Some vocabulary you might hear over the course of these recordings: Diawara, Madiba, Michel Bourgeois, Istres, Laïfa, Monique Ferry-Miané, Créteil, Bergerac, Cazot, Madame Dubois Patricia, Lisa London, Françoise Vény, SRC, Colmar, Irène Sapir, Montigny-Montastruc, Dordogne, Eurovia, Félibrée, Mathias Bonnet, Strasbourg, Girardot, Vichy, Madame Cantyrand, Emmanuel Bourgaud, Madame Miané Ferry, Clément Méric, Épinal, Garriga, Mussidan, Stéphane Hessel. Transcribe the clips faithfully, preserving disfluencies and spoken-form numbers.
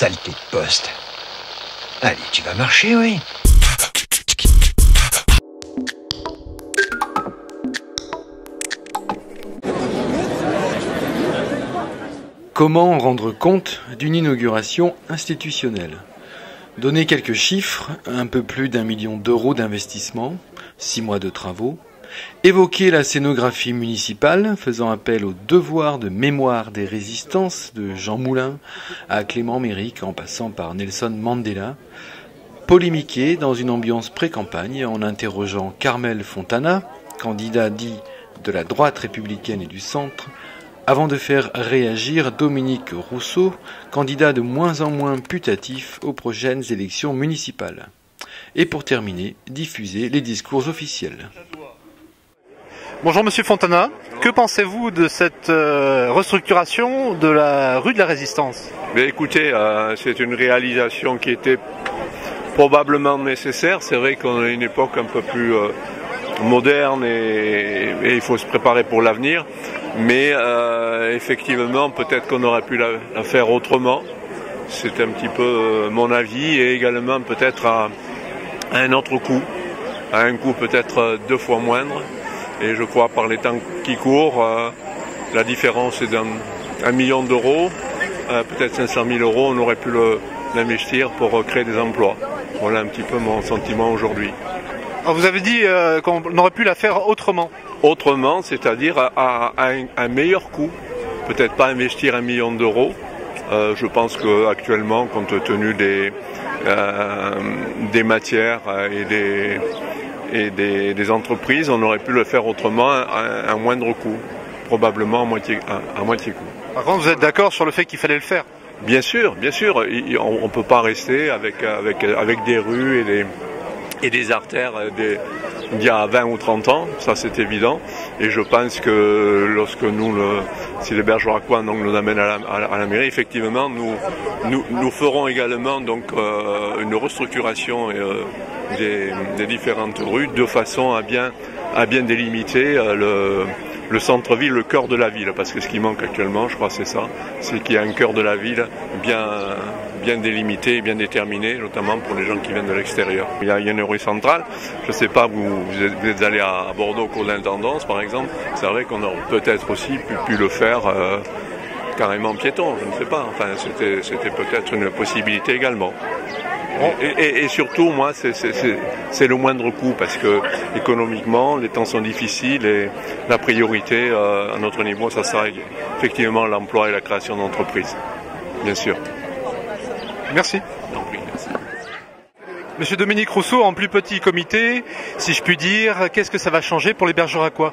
saleté de poste. Allez, tu vas marcher, oui. Comment rendre compte d'une inauguration institutionnelle? Donner quelques chiffres, un peu plus d'un million d'euros d'investissement, six mois de travaux, évoquer la scénographie municipale, faisant appel au devoir de mémoire des résistances de Jean Moulin à Clément Méric en passant par Nelson Mandela, polémiquer dans une ambiance pré-campagne en interrogeant Carmel Fontana, candidat dit de la droite républicaine et du centre, avant de faire réagir Dominique Rousseau, candidat de moins en moins putatif aux prochaines élections municipales. Et pour terminer, diffuser les discours officiels. Bonjour Monsieur Fontana, bonjour. Que pensez-vous de cette euh, restructuration de la rue de la Résistance? Mais écoutez, euh, c'est une réalisation qui était probablement nécessaire. C'est vrai qu'on a une époque un peu plus euh, moderne et, et il faut se préparer pour l'avenir. Mais euh, effectivement, peut-être qu'on aurait pu la, la faire autrement. C'est un petit peu euh, mon avis, et également peut-être à, à un autre coût, à un coût peut-être deux fois moindre. Et je crois par les temps qui courent, euh, la différence est d'un million d'euros, euh, peut-être cinq cent mille euros, on aurait pu l'investir pour créer des emplois. Voilà un petit peu mon sentiment aujourd'hui. Vous avez dit euh, qu'on aurait pu la faire autrement. Autrement, c'est-à-dire à, à, à, un, à un meilleur coût. Peut-être pas investir un million d'euros. Euh, je pense qu'actuellement, compte tenu des, euh, des matières et des... et des, des entreprises, on aurait pu le faire autrement à, à, à moindre coût, probablement à moitié, à, à moitié coût. Par contre, vous êtes d'accord sur le fait qu'il fallait le faire? Bien sûr, bien sûr. Il, on ne peut pas rester avec, avec, avec des rues et des, et des artères d'il y a vingt ou trente ans, ça c'est évident. Et je pense que lorsque nous, le, si les Bergeracois donc, nous amènent à la, à, la, à la mairie, effectivement, nous, nous, nous ferons également donc, euh, une restructuration et, euh, Des, des différentes rues de façon à bien, à bien délimiter le, le centre-ville, le cœur de la ville, parce que ce qui manque actuellement, je crois c'est ça, c'est qu'il y a un cœur de la ville bien, bien délimité et bien déterminé, notamment pour les gens qui viennent de l'extérieur. Il y a une rue centrale, je ne sais pas, vous, vous êtes allé à Bordeaux au cours d'intendance par exemple, c'est vrai qu'on aurait peut-être aussi pu, pu le faire euh, carrément piéton, je ne sais pas, enfin c'était peut-être une possibilité également. Et, et, et surtout, moi, c'est le moindre coût parce que économiquement, les temps sont difficiles et la priorité euh, à notre niveau, ça sera effectivement l'emploi et la création d'entreprises, bien sûr. Merci. Non, oui, merci. Monsieur Dominique Rousseau, en plus petit comité, si je puis dire, qu'est-ce que ça va changer pour les Bergeracois?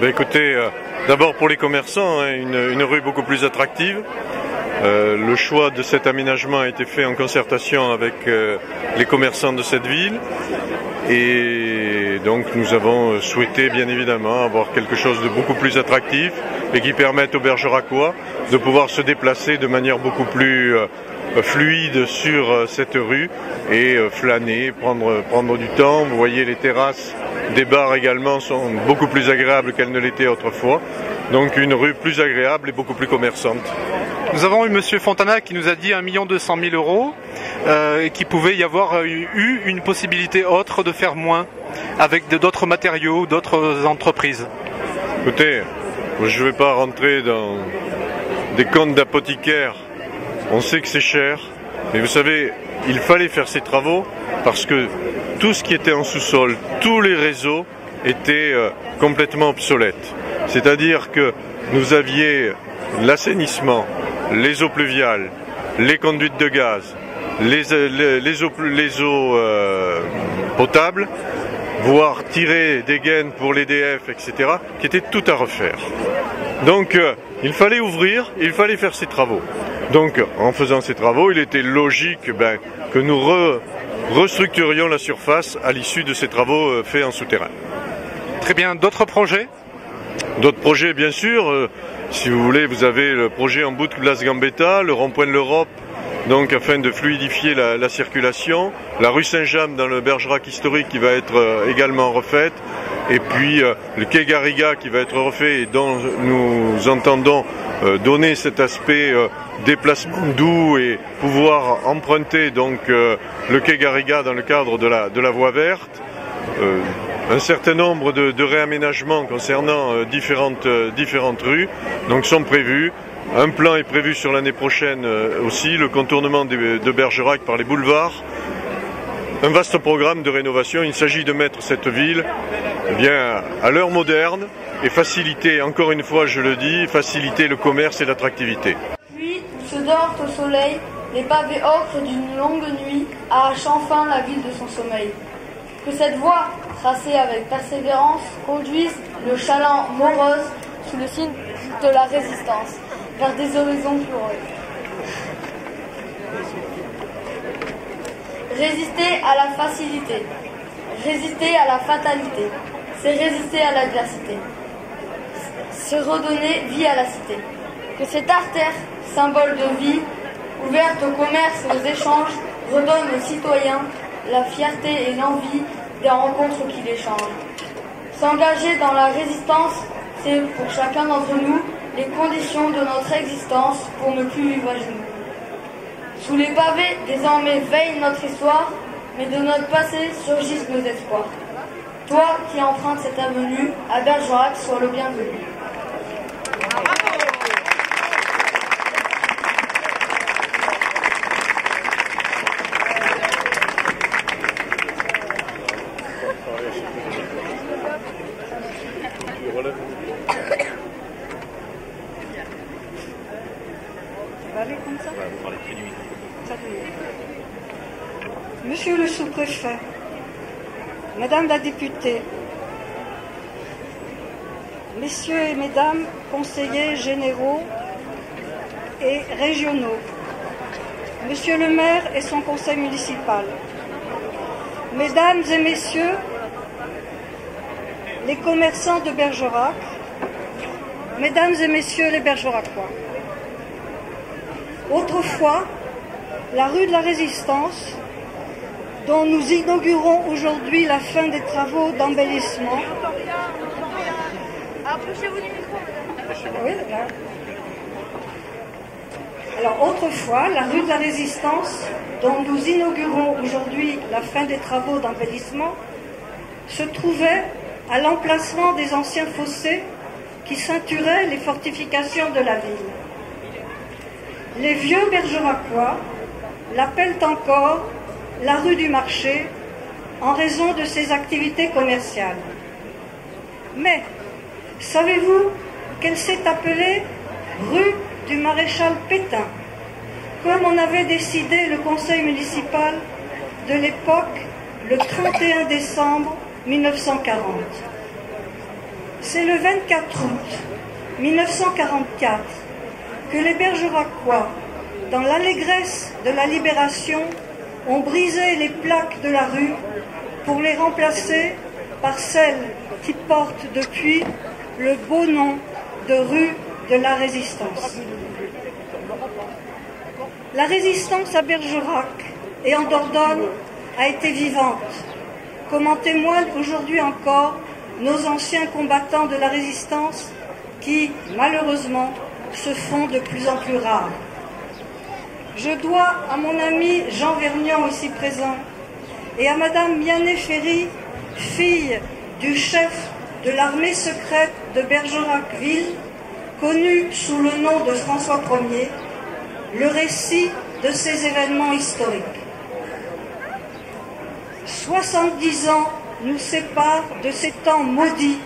Ben écoutez, euh, d'abord pour les commerçants, hein, une, une rue beaucoup plus attractive. Euh, le choix de cet aménagement a été fait en concertation avec euh, les commerçants de cette ville et donc nous avons souhaité bien évidemment avoir quelque chose de beaucoup plus attractif et qui permette aux Bergeracois de pouvoir se déplacer de manière beaucoup plus euh, fluide sur euh, cette rue et euh, flâner, prendre, prendre du temps. Vous voyez les terrasses des bars également sont beaucoup plus agréables qu'elles ne l'étaient autrefois. Donc une rue plus agréable et beaucoup plus commerçante. Nous avons eu Monsieur Fontana qui nous a dit un million deux cent mille euros euh, et qu'il pouvait y avoir eu une possibilité autre de faire moins avec d'autres matériaux, d'autres entreprises. Écoutez, je ne vais pas rentrer dans des comptes d'apothicaire. On sait que c'est cher, mais vous savez, il fallait faire ces travaux parce que tout ce qui était en sous-sol, tous les réseaux étaient euh, complètement obsolètes. C'est-à-dire que nous aviez l'assainissement, les eaux pluviales, les conduites de gaz, les, les, les eaux, les eaux euh, potables, voire tirer des gaines pour l'E D F, et cetera, qui étaient tout à refaire. Donc euh, il fallait ouvrir, il fallait faire ces travaux. Donc en faisant ces travaux, il était logique ben, que nous re, restructurions la surface à l'issue de ces travaux euh, faits en souterrain. Très bien, d'autres projets ? D'autres projets, bien sûr. Euh, si vous voulez, vous avez le projet en bout de Place Gambetta, le rond-point de l'Europe, donc afin de fluidifier la, la circulation. La rue Saint-James dans le Bergerac historique qui va être euh, également refaite. Et puis euh, le quai Garriga qui va être refait et dont nous entendons euh, donner cet aspect euh, déplacement doux et pouvoir emprunter donc euh, le quai Garriga dans le cadre de la, de la voie verte. Euh, un certain nombre de, de réaménagements concernant euh, différentes, euh, différentes rues donc, sont prévus. Un plan est prévu sur l'année prochaine euh, aussi, le contournement de, de Bergerac par les boulevards. Un vaste programme de rénovation. Il s'agit de mettre cette ville eh bien, à l'heure moderne et faciliter, encore une fois je le dis, faciliter le commerce et l'attractivité. Puis, se dort au soleil, les pavés ocres d'une longue nuit arrachent enfin la ville de son sommeil. Que cette voie, tracée avec persévérance, conduise le chaland morose sous le signe de la résistance, vers des horizons glorieux. Résister à la facilité, résister à la fatalité, c'est résister à l'adversité, se redonner vie à la cité. Que cette artère, symbole de vie, ouverte au commerce et aux échanges, redonne aux citoyens la fierté et l'envie des rencontres qui les changent. S'engager dans la résistance, c'est pour chacun d'entre nous les conditions de notre existence pour ne plus vivre à genoux. Sous les pavés, désormais veille notre histoire, mais de notre passé surgissent nos espoirs. Toi qui empruntes cette avenue, à Bergerac, sois le bienvenu. Monsieur le sous-préfet, Madame la députée, Messieurs et Mesdames conseillers généraux et régionaux, Monsieur le maire et son conseil municipal, Mesdames et Messieurs les commerçants de Bergerac, Mesdames et Messieurs les Bergeracois. Autrefois, la rue de la Résistance, dont nous inaugurons aujourd'hui la fin des travaux d'embellissement, oui, alors autrefois, la rue de la Résistance, dont nous inaugurons aujourd'hui la fin des travaux d'embellissement, se trouvait à l'emplacement des anciens fossés qui ceinturaient les fortifications de la ville. Les vieux Bergeracois l'appellent encore la rue du marché en raison de ses activités commerciales. Mais savez-vous qu'elle s'est appelée rue du Maréchal Pétain, comme on avait décidé le conseil municipal de l'époque le trente et un décembre mille neuf cent quarante. C'est le vingt-quatre août mille neuf cent quarante-quatre que les Bergeracois, dans l'allégresse de la libération, ont brisé les plaques de la rue pour les remplacer par celles qui portent depuis le beau nom de rue de la Résistance. La Résistance à Bergerac et en Dordogne a été vivante, comme en témoignent aujourd'hui encore nos anciens combattants de la Résistance qui, malheureusement, se font de plus en plus rares. Je dois à mon ami Jean Vernian, ici présent, et à Madame Miané Ferry, fille du chef de l'armée secrète de Bergerac-Ville, connue sous le nom de François Premier, le récit de ces événements historiques. soixante-dix ans nous séparent de ces temps maudits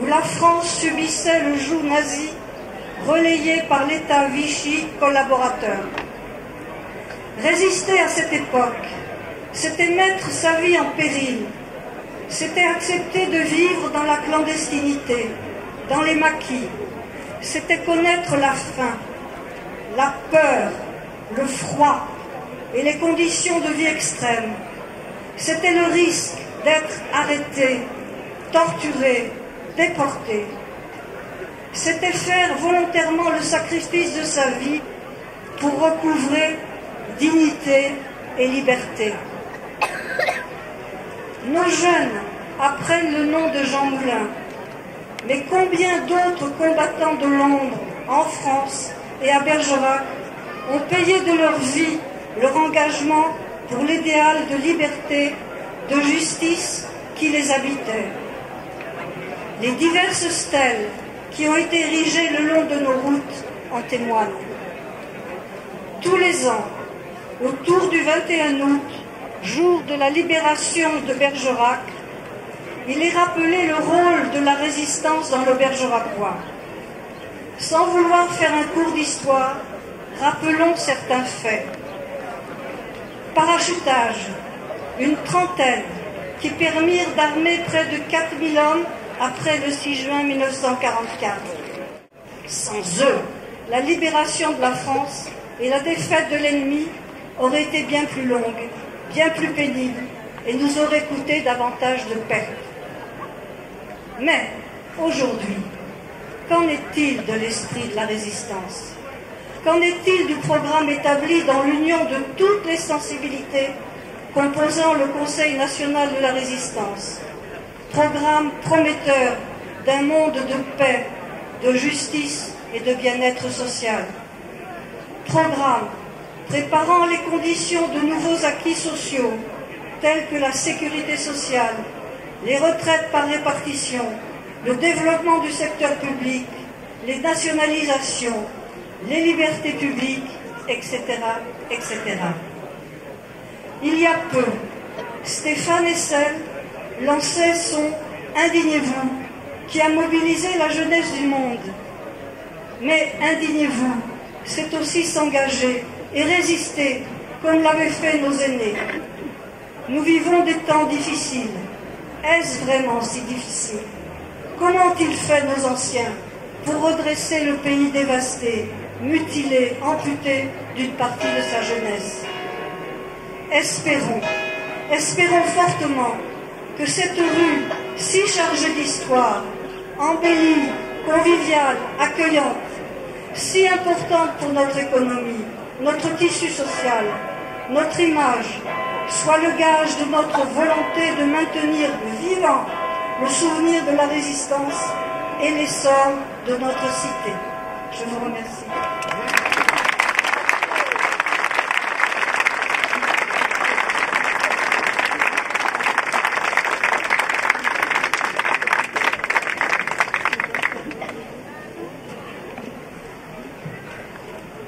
où la France subissait le joug nazi relayé par l'État Vichy collaborateur. Résister à cette époque, c'était mettre sa vie en péril, c'était accepter de vivre dans la clandestinité, dans les maquis, c'était connaître la faim, la peur, le froid et les conditions de vie extrêmes, c'était le risque d'être arrêté, torturé, déporté. C'était faire volontairement le sacrifice de sa vie pour recouvrer dignité et liberté. Nos jeunes apprennent le nom de Jean Moulin, mais combien d'autres combattants de l'ombre en France et à Bergerac, ont payé de leur vie leur engagement pour l'idéal de liberté, de justice qui les habitait. Les diverses stèles qui ont été érigées le long de nos routes en témoignent. Tous les ans, autour du vingt et un août, jour de la libération de Bergerac, il est rappelé le rôle de la résistance dans le Bergeracois. Sans vouloir faire un cours d'histoire, rappelons certains faits. Parachutage, une trentaine, qui permirent d'armer près de quatre mille hommes après le six juin mille neuf cent quarante-quatre. Sans eux, la libération de la France et la défaite de l'ennemi auraient été bien plus longues, bien plus pénibles, et nous auraient coûté davantage de pertes. Mais, aujourd'hui, qu'en est-il de l'esprit de la résistance? Qu'en est-il du programme établi dans l'union de toutes les sensibilités composant le Conseil national de la résistance? Programme prometteur d'un monde de paix, de justice et de bien-être social. Programme préparant les conditions de nouveaux acquis sociaux, tels que la sécurité sociale, les retraites par répartition, le développement du secteur public, les nationalisations, les libertés publiques, et cetera, et cetera. Il y a peu, Stéphane Hessel lançait son « Indignez-vous » qui a mobilisé la jeunesse du monde. Mais « Indignez-vous », c'est aussi s'engager et résister comme l'avaient fait nos aînés. Nous vivons des temps difficiles. Est-ce vraiment si difficile? Comment ont-ils fait nos anciens pour redresser le pays dévasté, mutilé, amputé d'une partie de sa jeunesse? Espérons, espérons fortement que cette rue, si chargée d'histoire, embellie, conviviale, accueillante, si importante pour notre économie, notre tissu social, notre image, soit le gage de notre volonté de maintenir vivant le souvenir de la résistance et l'essor de notre cité. Je vous remercie.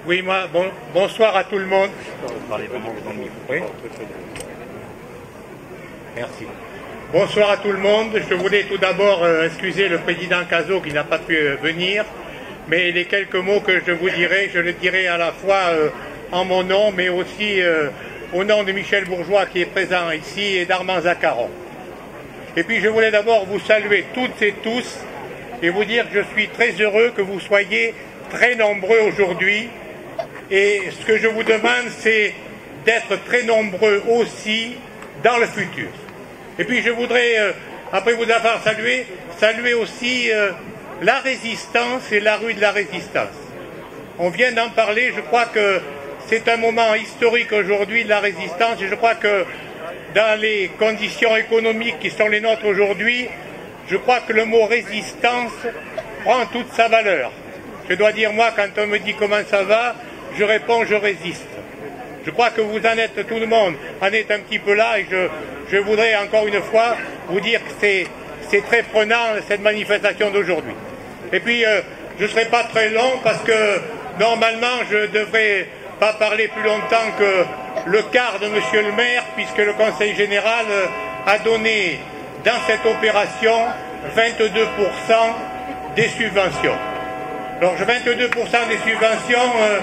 Oui, moi, bon, bonsoir à tout le monde. Oui. Merci. Bonsoir à tout le monde. Je voulais tout d'abord excuser le président Cazot qui n'a pas pu venir, mais les quelques mots que je vous dirai, je les dirai à la fois en mon nom, mais aussi au nom de Michel Bourgeois qui est présent ici et d'Armand Zaccaron. Et puis je voulais d'abord vous saluer toutes et tous et vous dire que je suis très heureux que vous soyez très nombreux aujourd'hui. Et ce que je vous demande, c'est d'être très nombreux aussi dans le futur. Et puis je voudrais, euh, après vous avoir salué, saluer aussi euh, la résistance et la rue de la résistance. On vient d'en parler, je crois que c'est un moment historique aujourd'hui de la résistance, et je crois que dans les conditions économiques qui sont les nôtres aujourd'hui, je crois que le mot résistance prend toute sa valeur. Je dois dire, moi, quand on me dit comment ça va, je réponds, je résiste. Je crois que vous en êtes, tout le monde en est un petit peu là, et je, je voudrais encore une fois vous dire que c'est très prenant, cette manifestation d'aujourd'hui. Et puis, euh, je ne serai pas très long, parce que normalement, je ne devrais pas parler plus longtemps que le quart de Monsieur le maire, puisque le Conseil général a donné, dans cette opération, vingt-deux pour cent des subventions. Alors, vingt-deux pour cent des subventions, euh,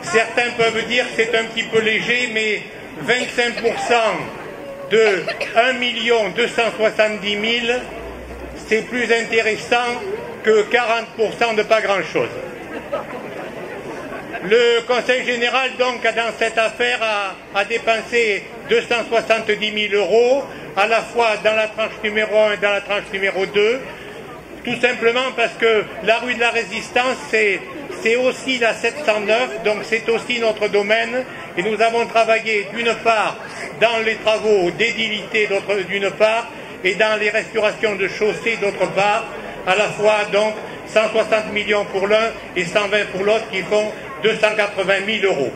certains peuvent dire que c'est un petit peu léger, mais vingt-cinq pour cent de un million deux cent soixante-dix mille, c'est plus intéressant que quarante pour cent de pas grand-chose. Le Conseil général, donc, dans cette affaire, a, a dépensé deux cent soixante-dix mille euros, à la fois dans la tranche numéro un et dans la tranche numéro deux, tout simplement parce que la rue de la Résistance, c'est aussi la sept cent neuf, donc c'est aussi notre domaine. Et nous avons travaillé d'une part dans les travaux d'édilité d'une part et dans les restaurations de chaussées d'autre part, à la fois donc cent soixante millions pour l'un et cent vingt pour l'autre, qui font deux cent quatre-vingt mille euros.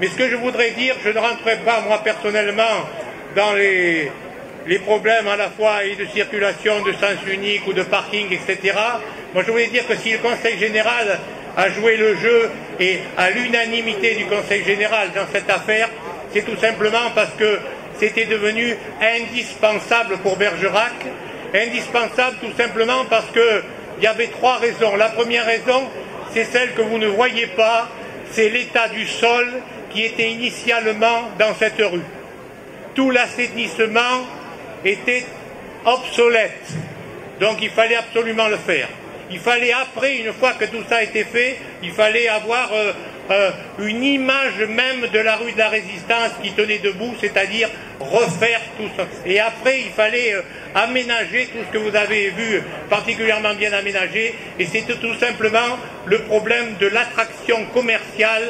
Mais ce que je voudrais dire, je ne rentrerai pas moi personnellement dans les, les problèmes à la fois et de circulation, de sens unique ou de parking, et cetera. Moi je voulais dire que si le Conseil général a joué le jeu et à l'unanimité du Conseil général dans cette affaire, c'est tout simplement parce que c'était devenu indispensable pour Bergerac, indispensable tout simplement parce qu'il y avait trois raisons. La première raison, c'est celle que vous ne voyez pas, c'est l'état du sol qui était initialement dans cette rue. Tout l'assainissement était obsolète, donc il fallait absolument le faire. Il fallait après, une fois que tout ça a été fait, il fallait avoir euh, euh, une image même de la rue de la Résistance qui tenait debout, c'est-à-dire refaire tout ça. Et après, il fallait euh, aménager tout ce que vous avez vu, particulièrement bien aménagé, et c'est tout simplement le problème de l'attraction commerciale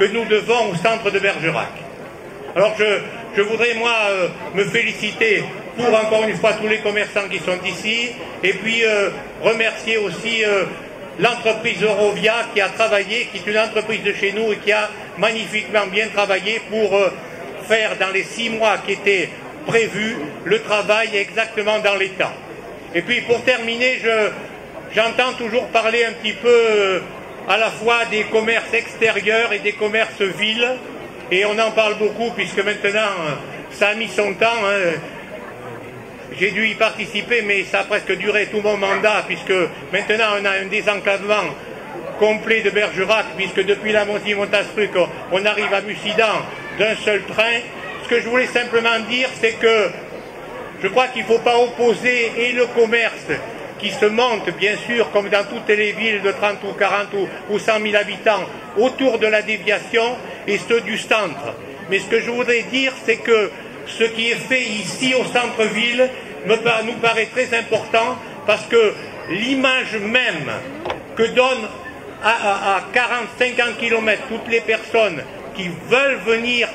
que nous devons au centre de Bergerac. Alors je, je voudrais, moi, euh, me féliciter pour, encore une fois, tous les commerçants qui sont ici, et puis euh, remercier aussi euh, l'entreprise Eurovia qui a travaillé, qui est une entreprise de chez nous et qui a magnifiquement bien travaillé pour euh, faire, dans les six mois qui étaient prévus, le travail exactement dans les temps. Et puis, pour terminer, je, j'entends toujours parler un petit peu euh, à la fois des commerces extérieurs et des commerces villes, et on en parle beaucoup, puisque maintenant, euh, ça a mis son temps, hein. J'ai dû y participer, mais ça a presque duré tout mon mandat, puisque maintenant on a un désenclavement complet de Bergerac, puisque depuis la Montigny-Montastruc, on arrive à Mussidan d'un seul train. Ce que je voulais simplement dire, c'est que je crois qu'il ne faut pas opposer et le commerce qui se monte, bien sûr, comme dans toutes les villes de trente ou quarante ou cent mille habitants, autour de la déviation, et ceux du centre. Mais ce que je voudrais dire, c'est que ce qui est fait ici au centre-ville nous paraît très important, parce que l'image même que donnent à, à, à quarante à cinquante kilomètres toutes les personnes qui veulent venir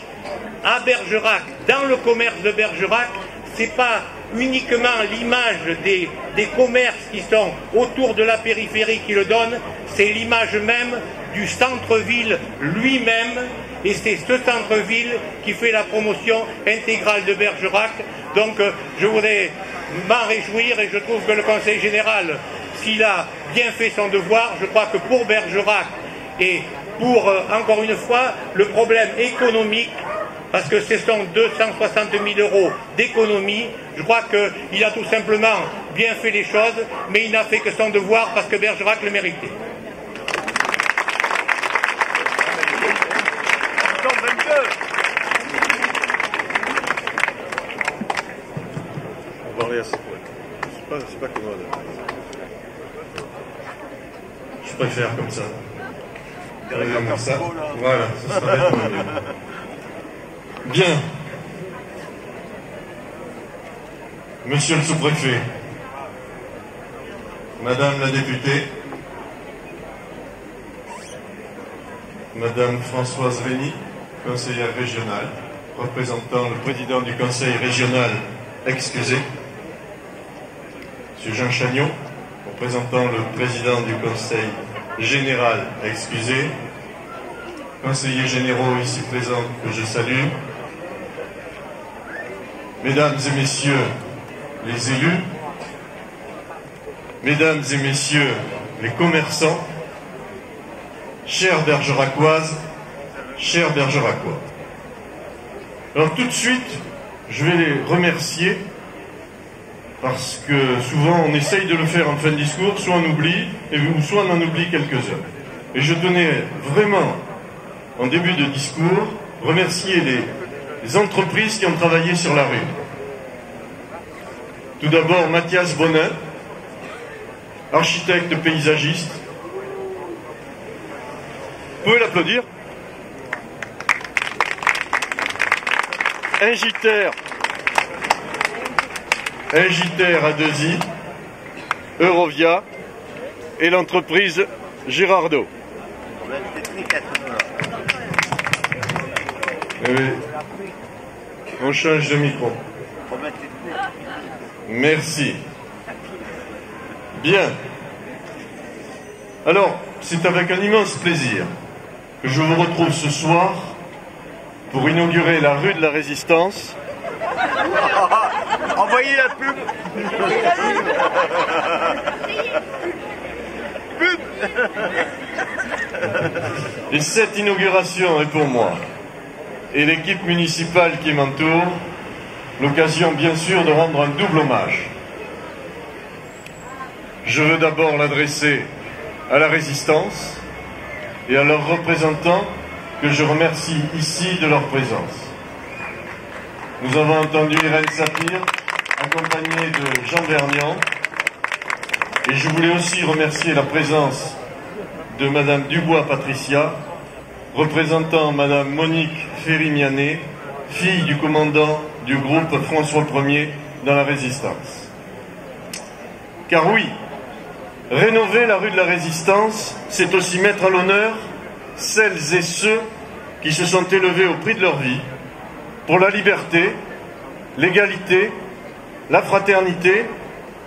à Bergerac, dans le commerce de Bergerac, ce n'est pas uniquement l'image des, des commerces qui sont autour de la périphérie qui le donne, c'est l'image même du centre-ville lui-même. Et c'est ce centre-ville qui fait la promotion intégrale de Bergerac. Donc euh, je voudrais m'en réjouir, et je trouve que le Conseil général, s'il a bien fait son devoir, je crois que pour Bergerac et pour, euh, encore une fois, le problème économique, parce que ce sont deux cent soixante mille euros d'économie, je crois qu'il a tout simplement bien fait les choses, mais il n'a fait que son devoir parce que Bergerac le méritait. C'est pas, c'est pas commode. Je préfère comme ça. Comme ça. ça. Voilà, ça serait mieux. Bien. Monsieur le sous-préfet, Madame la députée, Madame Françoise Vény, conseillère régionale, représentant le président du Conseil régional, excusez, Monsieur Jean Chagnon, représentant le président du Conseil général, excusez, conseillers généraux ici présents que je salue, mesdames et messieurs les élus, mesdames et messieurs les commerçants, chères Bergeracoises, chers Bergeracois. Alors tout de suite, je vais les remercier, parce que souvent on essaye de le faire en fin de discours, soit on oublie, et soit on en oublie quelques-uns. Et je tenais vraiment, en début de discours, remercier les, les entreprises qui ont travaillé sur la rue. Tout d'abord Mathias Bonnet, architecte paysagiste. Vous pouvez l'applaudir. Ingitaire. Ingitaire à deux i, Eurovia et l'entreprise Girardot. Et on change de micro. Merci. Bien. Alors, c'est avec un immense plaisir que je vous retrouve ce soir pour inaugurer la rue de la Résistance. Envoyez la pub. Pub. Et cette inauguration est pour moi et l'équipe municipale qui m'entoure l'occasion bien sûr de rendre un double hommage. Je veux d'abord l'adresser à la Résistance et à leurs représentants que je remercie ici de leur présence. Nous avons entendu Irène Sapir, accompagnée de Jean Vernian. Et je voulais aussi remercier la présence de Madame Dubois Patricia, représentant Madame Monique Ferry-Miané, fille du commandant du groupe François Premier dans la Résistance. Car oui, rénover la rue de la Résistance, c'est aussi mettre à l'honneur celles et ceux qui se sont élevés au prix de leur vie, pour la liberté, l'égalité, la fraternité,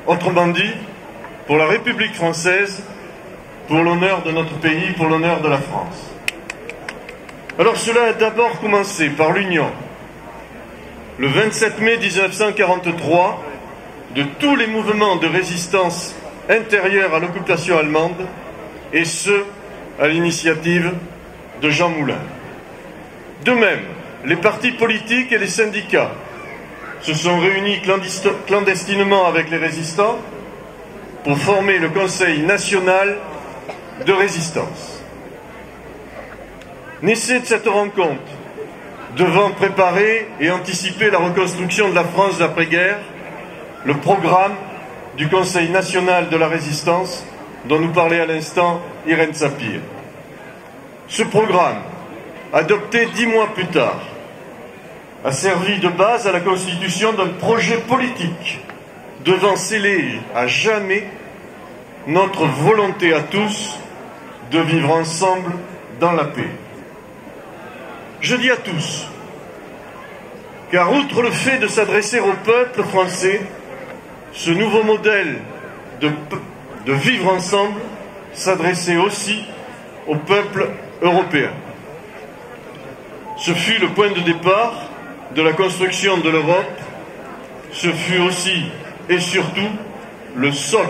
autrement dit, pour la République française, pour l'honneur de notre pays, pour l'honneur de la France. Alors cela a d'abord commencé par l'union, le vingt-sept mai mille neuf cent quarante-trois, de tous les mouvements de résistance intérieure à l'occupation allemande, et ce, à l'initiative de Jean Moulin. De même, les partis politiques et les syndicats se sont réunis clandestinement avec les résistants pour former le Conseil national de résistance. Naissait de cette rencontre, devant préparer et anticiper la reconstruction de la France d'après-guerre, le programme du Conseil national de la résistance dont nous parlait à l'instant Irène Sapir. Ce programme, adopté dix mois plus tard, a servi de base à la constitution d'un projet politique devant sceller à jamais notre volonté à tous de vivre ensemble dans la paix. Je dis à tous, car outre le fait de s'adresser au peuple français, ce nouveau modèle de, de vivre ensemble s'adressait aussi au peuple européen. Ce fut le point de départ de la construction de l'Europe, ce fut aussi et surtout le socle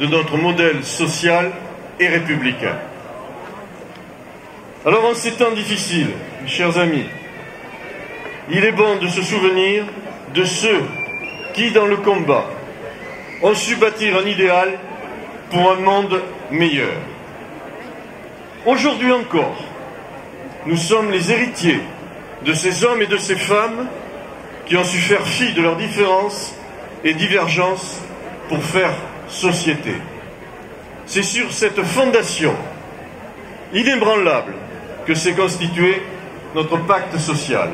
de notre modèle social et républicain. Alors en ces temps difficiles, mes chers amis, il est bon de se souvenir de ceux qui, dans le combat, ont su bâtir un idéal pour un monde meilleur. Aujourd'hui encore, nous sommes les héritiers de ces hommes et de ces femmes qui ont su faire fi de leurs différences et divergences pour faire société. C'est sur cette fondation inébranlable que s'est constitué notre pacte social.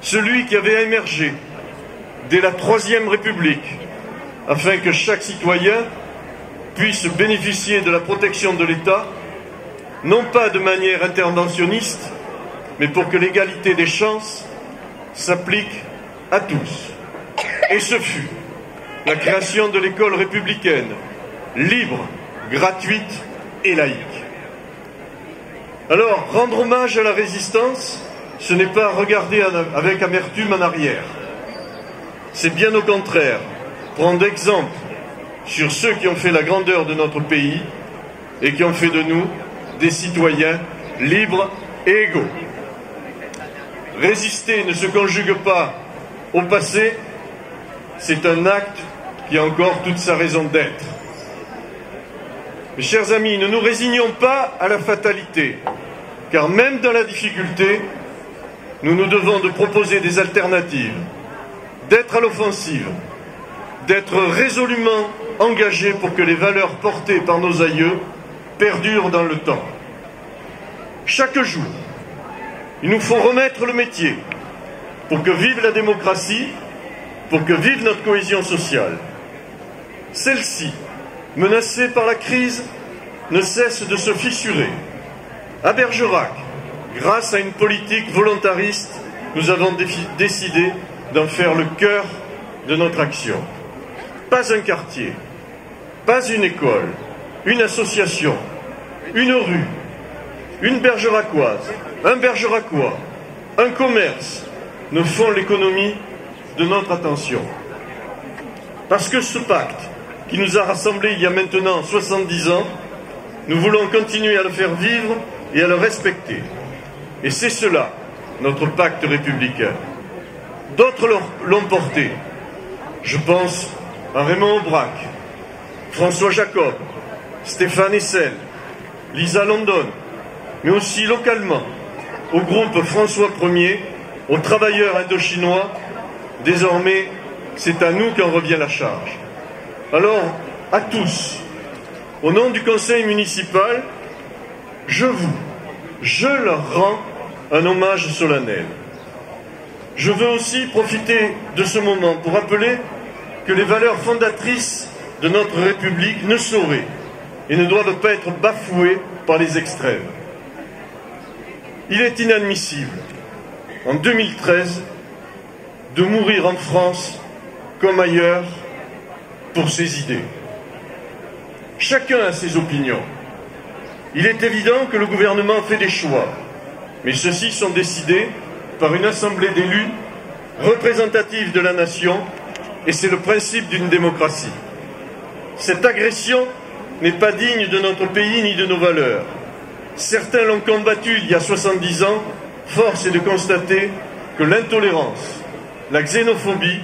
Celui qui avait émergé dès la Troisième République afin que chaque citoyen puisse bénéficier de la protection de l'État, non pas de manière interventionniste, mais pour que l'égalité des chances s'applique à tous. Et ce fut la création de l'école républicaine, libre, gratuite et laïque. Alors, rendre hommage à la Résistance, ce n'est pas regarder avec amertume en arrière. C'est bien au contraire, prendre exemple sur ceux qui ont fait la grandeur de notre pays et qui ont fait de nous des citoyens libres et égaux. Résister ne se conjugue pas au passé, c'est un acte qui a encore toute sa raison d'être. Mes chers amis, ne nous résignons pas à la fatalité, car même dans la difficulté, nous nous devons de proposer des alternatives, d'être à l'offensive, d'être résolument engagés pour que les valeurs portées par nos aïeux perdure dans le temps. Chaque jour, il nous faut remettre le métier pour que vive la démocratie, pour que vive notre cohésion sociale. Celle-ci, menacée par la crise, ne cesse de se fissurer. À Bergerac, grâce à une politique volontariste, nous avons décidé d'en faire le cœur de notre action. Pas un quartier, pas une école, une association, une rue, une bergeracoise, un bergeracois, un commerce ne font l'économie de notre attention. Parce que ce pacte, qui nous a rassemblés il y a maintenant soixante-dix ans, nous voulons continuer à le faire vivre et à le respecter. Et c'est cela, notre pacte républicain. D'autres l'ont porté. Je pense à Raymond Aubrac, François Jacob, Stéphane Hessel, Lisa London, mais aussi localement, au groupe François Ier, aux travailleurs indochinois. Désormais, c'est à nous qu'en revient la charge. Alors, à tous, au nom du conseil municipal, je vous, je leur rends un hommage solennel. Je veux aussi profiter de ce moment pour rappeler que les valeurs fondatrices de notre République ne sauraient et ne doivent pas être bafouées par les extrêmes. Il est inadmissible, en deux mille treize, de mourir en France comme ailleurs pour ses idées. Chacun a ses opinions. Il est évident que le gouvernement fait des choix, mais ceux-ci sont décidés par une assemblée d'élus représentative de la nation, et c'est le principe d'une démocratie. Cette agression n'est pas digne de notre pays ni de nos valeurs. Certains l'ont combattue il y a soixante-dix ans, force est de constater que l'intolérance, la xénophobie,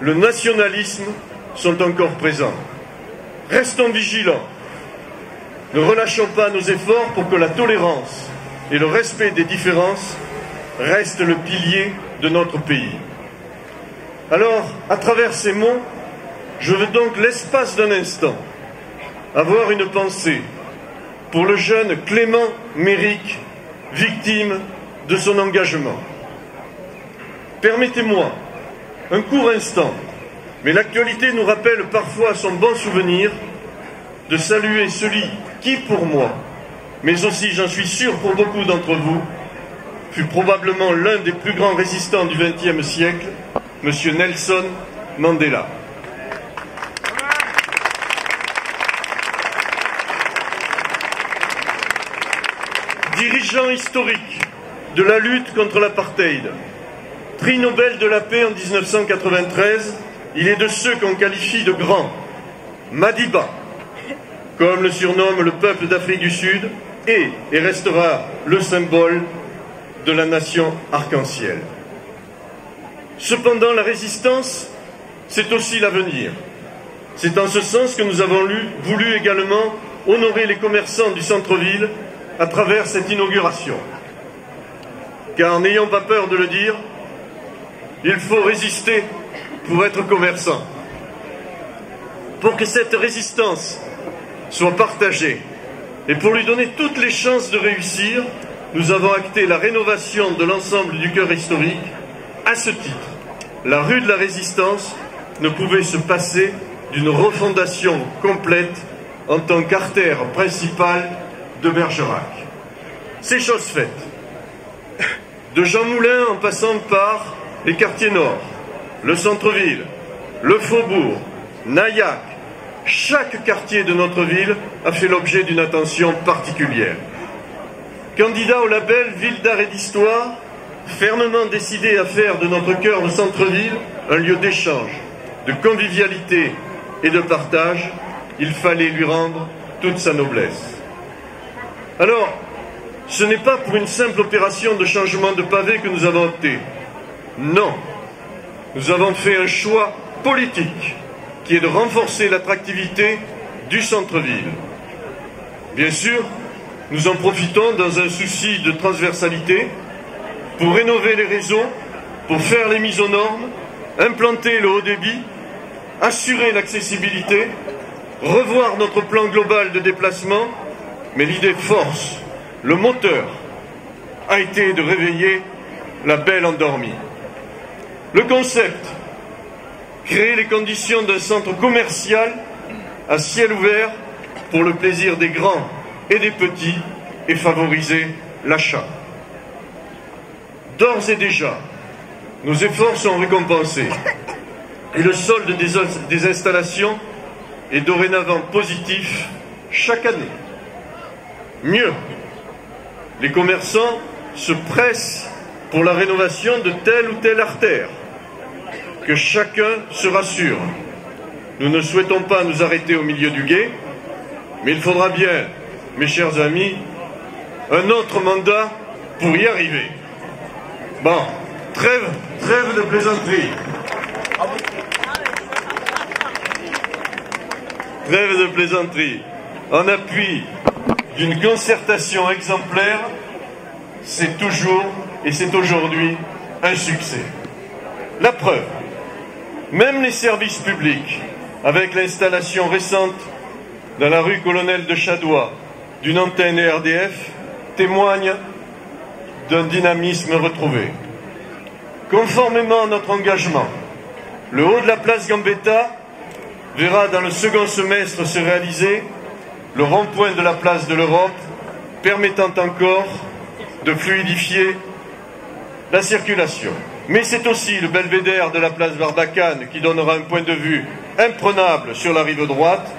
le nationalisme sont encore présents. Restons vigilants. Ne relâchons pas nos efforts pour que la tolérance et le respect des différences restent le pilier de notre pays. Alors, à travers ces mots, je veux donc l'espace d'un instant avoir une pensée pour le jeune Clément Méric, victime de son engagement. Permettez-moi un court instant, mais l'actualité nous rappelle parfois son bon souvenir, de saluer celui qui, pour moi, mais aussi, j'en suis sûr, pour beaucoup d'entre vous, fut probablement l'un des plus grands résistants du vingtième siècle, M. Nelson Mandela. Dirigeant historique de la lutte contre l'apartheid, prix Nobel de la paix en mille neuf cent quatre-vingt-treize, il est de ceux qu'on qualifie de grands, Madiba, comme le surnomme le peuple d'Afrique du Sud, et, et restera le symbole de la nation arc-en-ciel. Cependant, la résistance, c'est aussi l'avenir. C'est en ce sens que nous avons lu, voulu également honorer les commerçants du centre-ville à travers cette inauguration. Car, n'ayons pas peur de le dire, il faut résister pour être commerçant. Pour que cette résistance soit partagée et pour lui donner toutes les chances de réussir, nous avons acté la rénovation de l'ensemble du cœur historique. À ce titre, la rue de la Résistance ne pouvait se passer d'une refondation complète en tant qu'artère principale de Bergerac. C'est chose faite. De Jean Moulin en passant par les quartiers nord, le centre-ville, le faubourg, Nayak, chaque quartier de notre ville a fait l'objet d'une attention particulière. Candidat au label Ville d'art et d'histoire, fermement décidé à faire de notre cœur, le centre-ville, un lieu d'échange, de convivialité et de partage, il fallait lui rendre toute sa noblesse. Alors, ce n'est pas pour une simple opération de changement de pavé que nous avons opté. Non, nous avons fait un choix politique qui est de renforcer l'attractivité du centre-ville. Bien sûr, nous en profitons dans un souci de transversalité pour rénover les réseaux, pour faire les mises aux normes, implanter le haut débit, assurer l'accessibilité, revoir notre plan global de déplacement, mais l'idée force, le moteur, a été de réveiller la belle endormie. Le concept, créer les conditions d'un centre commercial à ciel ouvert pour le plaisir des grands et des petits et favoriser l'achat. D'ores et déjà, nos efforts sont récompensés et le solde des, des installations est dorénavant positif chaque année. Mieux, les commerçants se pressent pour la rénovation de telle ou telle artère. Que chacun se rassure. Nous ne souhaitons pas nous arrêter au milieu du gué, mais il faudra bien, mes chers amis, un autre mandat pour y arriver. Bon, trêve, trêve de plaisanterie. Trêve de plaisanterie. En appui d'une concertation exemplaire, c'est toujours et c'est aujourd'hui un succès. La preuve, même les services publics, avec l'installation récente dans la rue Colonel de Chadois d'une antenne R D F, témoignent d'un dynamisme retrouvé. Conformément à notre engagement, le haut de la place Gambetta verra dans le second semestre se réaliser le rond-point de la place de l'Europe, permettant encore de fluidifier la circulation. Mais c'est aussi le belvédère de la place Barbacane qui donnera un point de vue imprenable sur la rive droite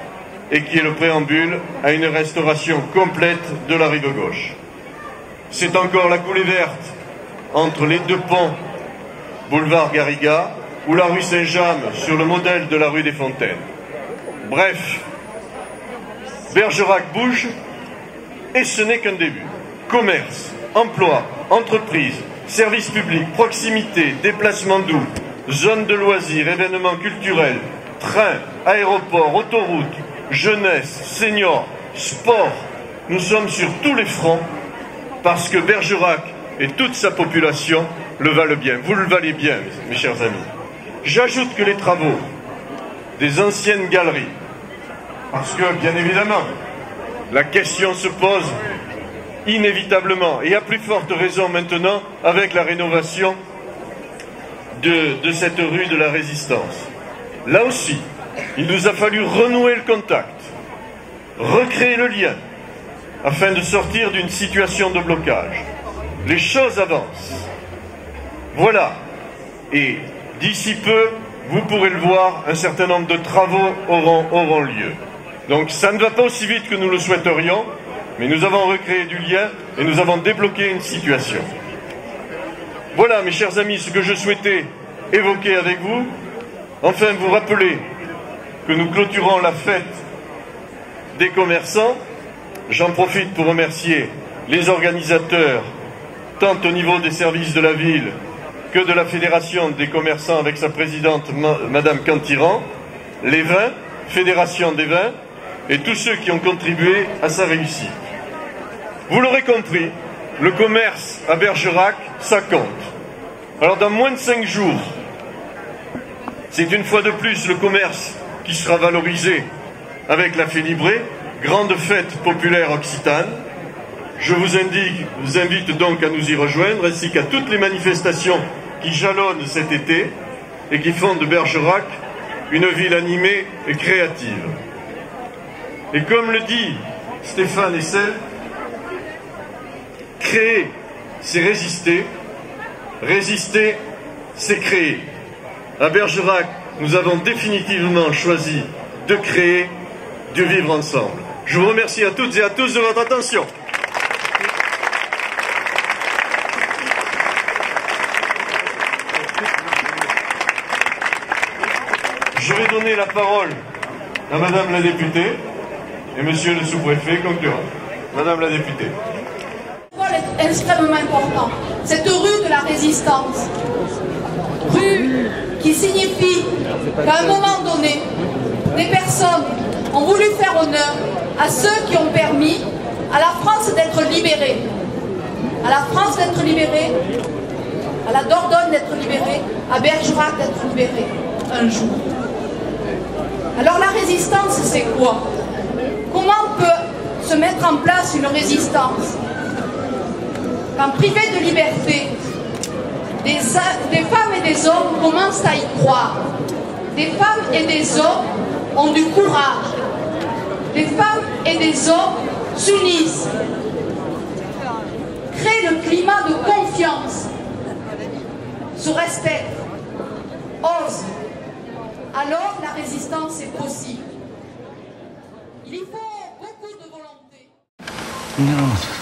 et qui est le préambule à une restauration complète de la rive gauche. C'est encore la coulée verte entre les deux ponts, boulevard Garriga ou la rue Saint-James sur le modèle de la rue des Fontaines. Bref, Bergerac bouge et ce n'est qu'un début. Commerce, emploi, entreprise, services publics, proximité, déplacements doux, zones de loisirs, événements culturels, trains, aéroports, autoroutes, jeunesse, seniors, sport. Nous sommes sur tous les fronts parce que Bergerac et toute sa population le valent bien. Vous le valez bien, mes chers amis. J'ajoute que les travaux des anciennes galeries, parce que, bien évidemment, la question se pose inévitablement, et à plus forte raison maintenant, avec la rénovation de, de cette rue de la Résistance. Là aussi, il nous a fallu renouer le contact, recréer le lien, afin de sortir d'une situation de blocage. Les choses avancent. Voilà. Et d'ici peu, vous pourrez le voir, un certain nombre de travaux auront, auront lieu. Donc ça ne va pas aussi vite que nous le souhaiterions, mais nous avons recréé du lien et nous avons débloqué une situation. Voilà, mes chers amis, ce que je souhaitais évoquer avec vous. Enfin, vous rappelez que nous clôturons la fête des commerçants. J'en profite pour remercier les organisateurs, tant au niveau des services de la ville que de la Fédération des commerçants avec sa présidente, Madame Cantyrand, les vins, Fédération des vins, et tous ceux qui ont contribué à sa réussite. Vous l'aurez compris, le commerce à Bergerac, ça compte. Alors dans moins de cinq jours, c'est une fois de plus le commerce qui sera valorisé avec la Félibrée, grande fête populaire occitane. Je vous indique, vous invite donc à nous y rejoindre, ainsi qu'à toutes les manifestations qui jalonnent cet été et qui font de Bergerac une ville animée et créative. Et comme le dit Stéphane Hessel, créer, c'est résister. Résister, c'est créer. À Bergerac, nous avons définitivement choisi de créer, de vivre ensemble. Je vous remercie à toutes et à tous de votre attention. Je vais donner la parole à Madame la députée. Et Monsieur le sous-préfet conclura. Madame la députée. C'est extrêmement important. Cette rue de la Résistance, rue qui signifie qu'à un moment donné, des personnes ont voulu faire honneur à ceux qui ont permis à la France d'être libérée, à la France d'être libérée, à la Dordogne d'être libérée, à Bergerac d'être libérée un jour. Alors la Résistance, c'est quoi? Comment peut se mettre en place une résistance quand privés de liberté, des, des femmes et des hommes commencent à y croire. Des femmes et des hommes ont du courage. Des femmes et des hommes s'unissent. Créent le climat de confiance. Se respectent. Osent. Alors la résistance est possible. Il faut beaucoup Non.